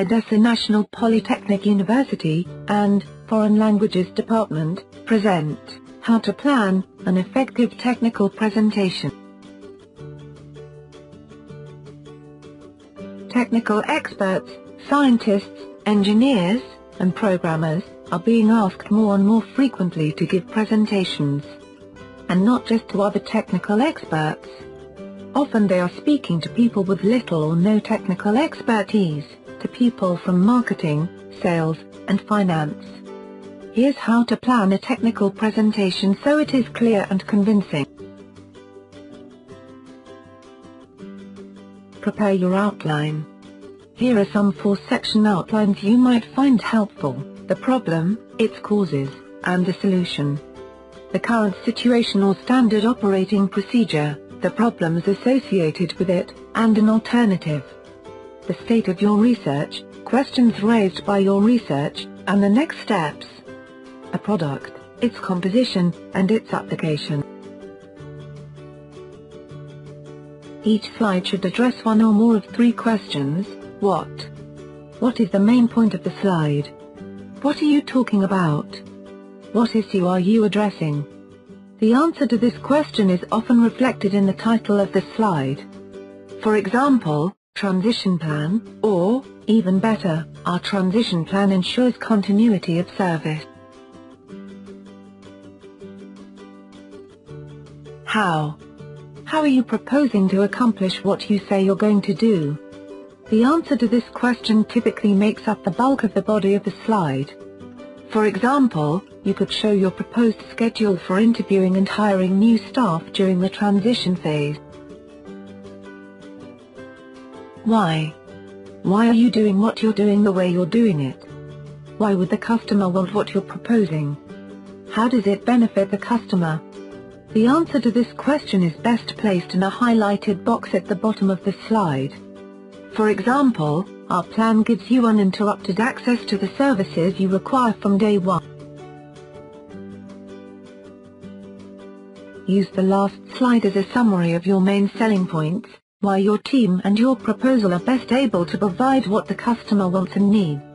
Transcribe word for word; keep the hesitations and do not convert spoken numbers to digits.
Odessa National Polytechnic University, and Foreign Languages Department, present How to Plan an Effective Technical Presentation. Technical experts, scientists, engineers, and programmers are being asked more and more frequently to give presentations, and not just to other technical experts. Often they are speaking to people with little or no technical expertise, to people from marketing, sales, and finance. Here's how to plan a technical presentation so it is clear and convincing. Prepare your outline. Here are some four-section outlines you might find helpful: the problem, its causes, and the solution. The current situation or standard operating procedure, the problems associated with it, and an alternative. The state of your research, questions raised by your research, and the next steps. A product, its composition, and its application. Each slide should address one or more of three questions: what? What is the main point of the slide? What are you talking about? What issue are you addressing? The answer to this question is often reflected in the title of the slide. For example, transition plan, or, even better, our transition plan ensures continuity of service. How? How are you proposing to accomplish what you say you're going to do? The answer to this question typically makes up the bulk of the body of the slide. For example, you could show your proposed schedule for interviewing and hiring new staff during the transition phase. Why? Why are you doing what you're doing the way you're doing it? Why would the customer want what you're proposing? How does it benefit the customer? The answer to this question is best placed in a highlighted box at the bottom of the slide. For example, our plan gives you uninterrupted access to the services you require from day one. Use the last slide as a summary of your main selling points, why your team and your proposal are best able to provide what the customer wants and needs.